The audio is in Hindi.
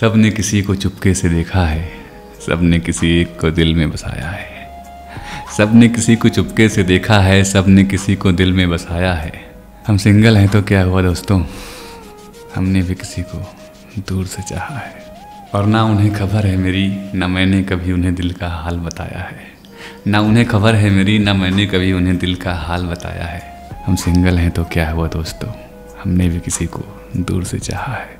सब ने किसी को चुपके से देखा है, सब ने किसी को दिल में बसाया है। सब ने किसी को चुपके से देखा है, सब ने किसी को दिल में बसाया है। हम सिंगल हैं तो क्या हुआ दोस्तों, हमने भी किसी को दूर से चाहा है। और ना उन्हें खबर है मेरी, ना मैंने कभी उन्हें दिल का हाल बताया है। ना उन्हें खबर है मेरी, ना मैंने कभी उन्हें दिल का हाल बताया है। हम सिंगल हैं तो क्या हुआ दोस्तों, हमने भी किसी को दूर से चाहा है।